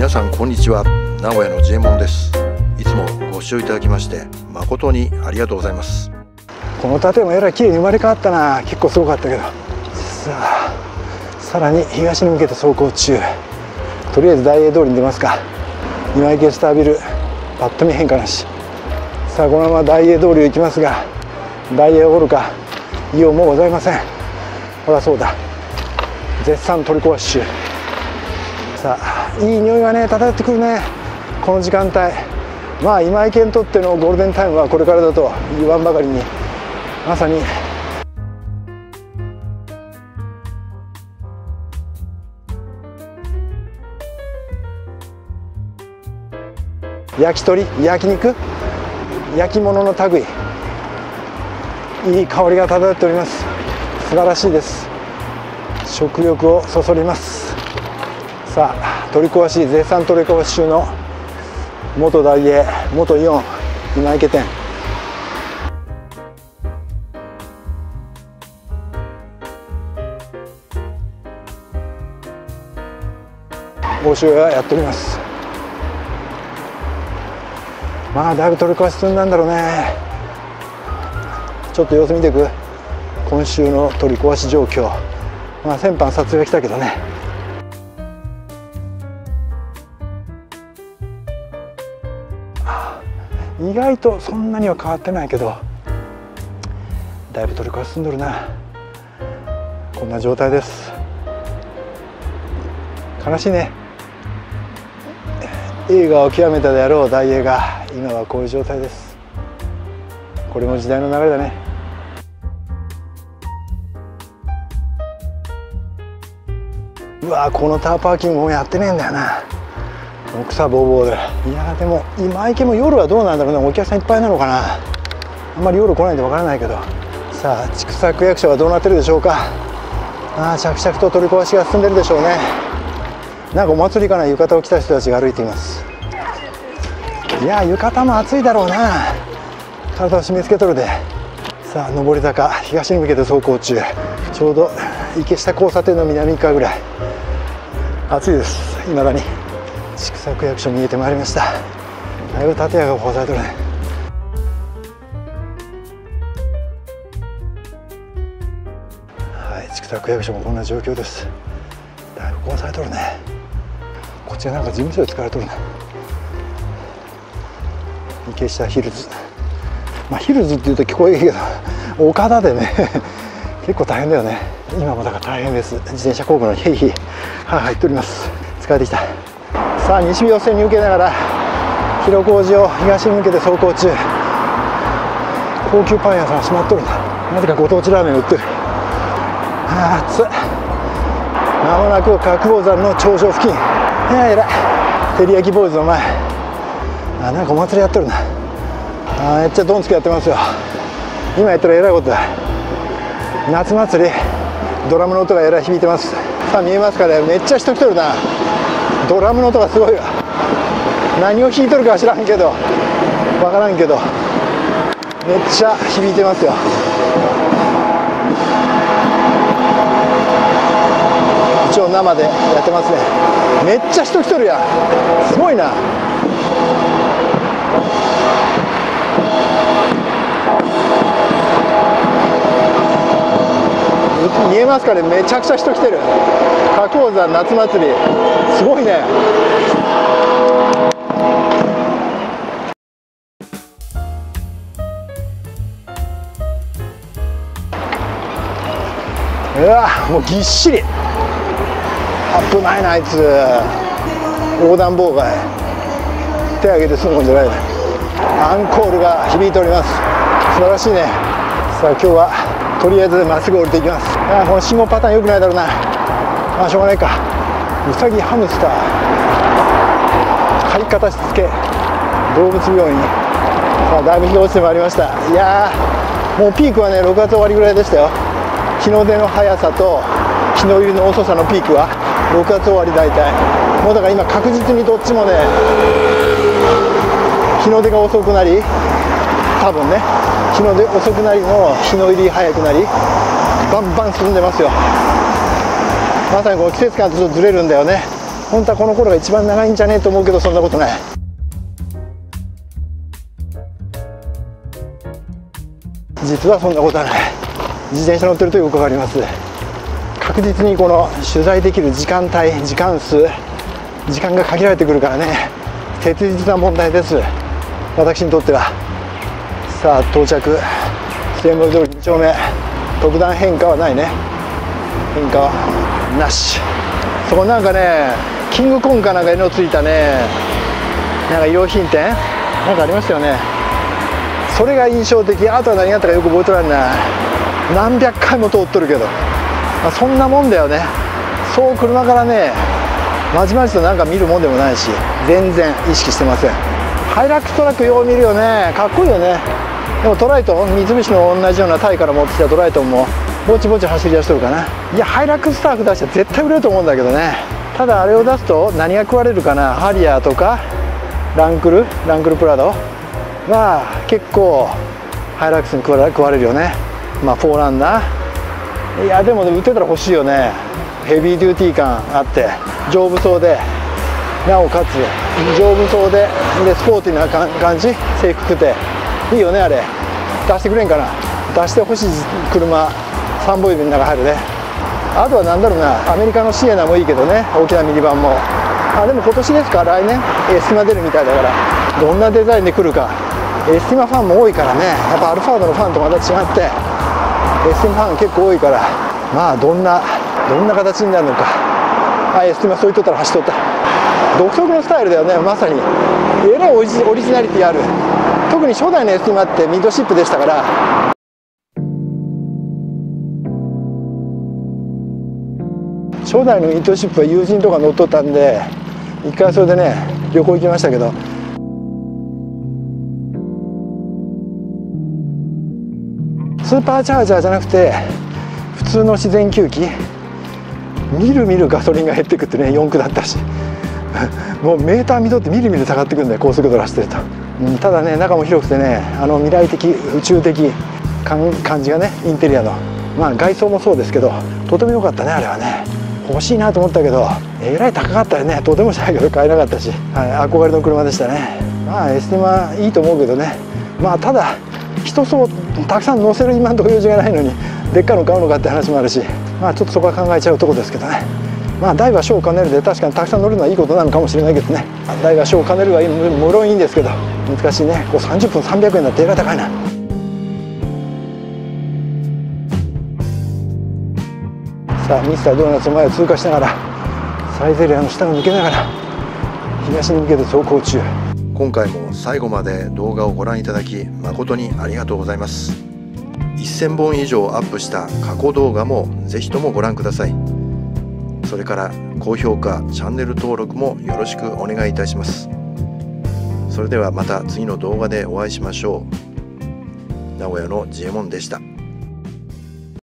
皆さんこんにちは、名古屋のジェモンです。いつもご視聴いただきまして誠にありがとうございます。この建物えらい綺麗に生まれ変わったな。結構すごかったけど、さあさらに東に向けて走行中。とりあえず大英通りに出ますか。今池スタービル、パッと見変化なし。さあこのまま大英通りへ行きますが、大英おるかイオンもございません。ほらそうだ、絶賛取り壊し中。さあいい匂いがね漂ってくるね、この時間帯。まあ今池にとってのゴールデンタイムはこれからだと言わんばかりに、まさに焼き鳥、焼肉、焼き物の類、いい香りが漂っております。素晴らしいです。食欲をそそります。さあ取り壊し、絶賛取り壊し中の元ダイエー、元イオン今池店。大潮屋やっております。まあだいぶ取り壊し進んだんだろうね。ちょっと様子見てく、今週の取り壊し状況。まあ先般撮影が来たけどね。意外とそんなには変わってないけど、だいぶ取り壊し進んどるな。こんな状態です。悲しいね。映画を極めたであろうダイエーが今はこういう状態です。これも時代の流れだね。うわー、このタワーパーキングもやってねえんだよな。草ぼうぼうで。いやでも今池も夜はどうなんだろうね。お客さんいっぱいなのかな。あんまり夜来ないんでわからないけど。さあ千種区役所はどうなってるでしょうか。ああ着々と取り壊しが進んでるでしょうね。なんかお祭りかな、浴衣を着た人たちが歩いています。いや浴衣も暑いだろうな、体を締め付けとるで。さあ上り坂、東に向けて走行中。ちょうど池下交差点の南側ぐらい、暑いです。いまだに千種区役所見えてまいりました。だいぶ建屋が放されてるね。はい、千種区役所もこんな状況です。だいぶ壊されとるね。こっちはなんか事務所で使われとるな。池下ヒルズ、まあヒルズっていうと聞こえいいけど岡田でね結構大変だよね。今もだから大変です。自転車工具のヘイヘイ入っております。疲れてきた。さあ西日を線に受けながら広小路を東に向けて走行中。高級パン屋さん閉まっとるな。なぜかご当地ラーメン売ってる。ああ暑い。まもなく覚悟山の頂上付近。いや偉い、照り焼きボーイズの前。あ、なんかお祭りやっとるな。あ、めっちゃドンつきやってますよ。今やったら偉いことだ。夏祭り、ドラムの音が偉い響いてます。さあ見えますかね、めっちゃ人来とるな。ドラムの音がすごいわ。何を弾いとるかは知らんけど、わからんけどめっちゃ響いてますよ。一応生でやってますね。めっちゃ人来とるやん、すごいな。見えますかね、めちゃくちゃ人来てる。覚悟山夏祭りすごいね。うわもうぎっしり。危ないなあいつ、横断妨害。手上げて済むもんじゃない。アンコールが響いております。素晴らしいね。さあ今日はとりあえずまっすぐ降りていきます。ああこの信号パターン良くないだろうな。まあしょうがないか。ウサギ、ハムスター、借り方しつけ、動物病院。さあだいぶ日が落ちてまいりました。いやもうピークはね6月終わりぐらいでしたよ。日の出の速さと日の入りの遅さのピークは6月終わり。大体もうだから今確実にどっちもね、日の出が遅くなり、多分ね日の出遅くなりの日の入り早くなり、バンバン進んでますよ。まさにこの季節感とちょっとずれるんだよね。本当はこの頃が一番長いんじゃねえと思うけど、そんなことない。実はそんなことはない。自転車乗ってるとよくわかります。確実にこの取材できる時間帯、時間数、時間が限られてくるからね、切実な問題です、私にとっては。さあ到着、末盛通り2丁目、特段変化はないね。変化はなし。そこなんかね、キングコンかなんか色ついたね、なんか衣料品店なんかありましたよね。それが印象的。あとは何があったかよく覚えとらんない。何百回も通っとるけど、まあ、そんなもんだよね。そう車からねまじまじとなんか見るもんでもないし、全然意識してません。ハイラックストラックよう見るよね、かっこいいよね。でもトライトン、三菱の同じようなタイから持ってきたトライトンもぼちぼち走り出しとるかな。いやハイラックストラック出したら絶対売れると思うんだけどね。ただあれを出すと何が食われるかな。ハリアーとかランクルプラドは結構ハイラックスに食われるよね。まあフォーランナー、いやでも売ってたら欲しいよね。ヘビーデューティー感あって丈夫そうで、なおかつ丈夫そうで、スポーティーな感じ、制服っていいよね。あれ出してくれんかな。出してほしい車、3本指の中入るね。あとは何だろうな、アメリカのシエナもいいけどね、大きなミニバンも。あでも今年ですか、来年エスティマ出るみたいだから、どんなデザインで来るか。エスティマファンも多いからね、やっぱアルファードのファンとまた違ってエスティマファン結構多いから、まあどんな形になるのか。あエスティマそういっとったら走っとった。独特のスタイルだよね、まさに。えらいオリジナリティある。特に初代のエスティマってミッドシップでしたから、初代のミッドシップは友人とか乗っとったんで、一回それでね旅行行きましたけど、スーパーチャージャーじゃなくて普通の自然吸気、みるみるガソリンが減ってくってね、4区だったしもうメーター見とってみるみる下がってくるんだよ、高速道路走ってると。ただね中も広くてね、未来的宇宙的感じがね、インテリアのまあ外装もそうですけど、とても良かったね。あれはね欲しいなと思ったけど、えらい高かったよね。とてもしたいけど買えなかったし、はい、憧れの車でしたね。まあエスティマいいと思うけどね、まあただ人層たくさん乗せる今のところ用事がないのに、でっかいの買うのかって話もあるし、まあちょっとそこは考えちゃうとこですけどね。まあ大は小を兼ねるで、確かにたくさん乗るのはいいことなのかもしれないけどね、大は小を兼ねるはいい、無論いいんですけど、難しいね。こう30分300円だってえらい高いな。さあミスタードーナツの前を通過しながら、サイゼリアの下を抜けながら東に向けて走行中。今回も最後まで動画をご覧いただき誠にありがとうございます。1000本以上アップした過去動画もぜひともご覧ください。それから高評価、チャンネル登録もよろしくお願いいたします。それではまた次の動画でお会いしましょう。名古屋のジエモンでした。